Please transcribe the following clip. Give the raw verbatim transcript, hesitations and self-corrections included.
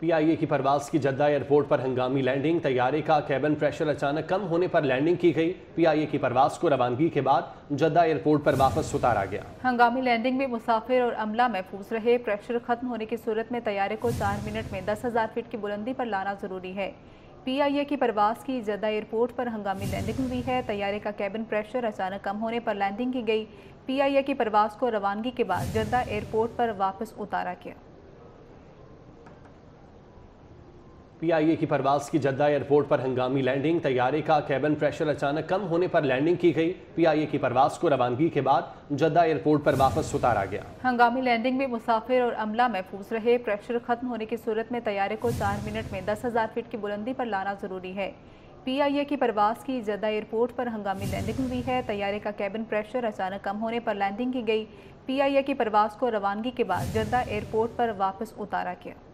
PIA की परवाज की Jeddah airport पर हंगामी लैंडिंग। तैयारे का कैबिन प्रेशर अचानक कम होने पर लैंडिंग की गई। पीआईए की परवाज को रवानगी के बाद जद्दा एयरपोर्ट पर वापस उतारा गया। हंगामी लैंडिंग में मुसाफिर और अमला महफूज रहे। प्रेशर खत्म होने की सूरत में तैयारे को चार मिनट में दस हजार फीट की बुलंदी पर लाना जरूरी है। पीआईए की परवाज की जद्दा एयरपोर्ट पर हंगामी लैंडिंग हुई है। तैयारे का कैबिन प्रेशर अचानक कम होने पर लैंडिंग की गई। पीआईए की परवाज को रवानगी के बाद जद्दा एयरपोर्ट पर वापस उतारा गया। पीआईए की परवाज की जद्दा एयरपोर्ट पर हंगामी लैंडिंग। तैयारे का कैबिन प्रेशर अचानक कम होने पर लैंडिंग की गई। पीआईए की परवाज को रवानगी के बाद जद्दा एयरपोर्ट पर वापस उतारा गया। हंगामी लैंडिंग में मुसाफिर और अमला महफूज रहे। प्रेशर खत्म होने की सूरत में तैयारे को चार मिनट में दस हजार फीट की बुलंदी पर लाना जरूरी है। पीआईए की परवाज की जद्दा एयरपोर्ट पर हंगामी लैंडिंग हुई है। तैयारे का कैबिन प्रेशर अचानक कम होने पर लैंडिंग की गई। पीआईए की परवाज को रवानगी के बाद जद्दा एयरपोर्ट पर वापस उतारा गया।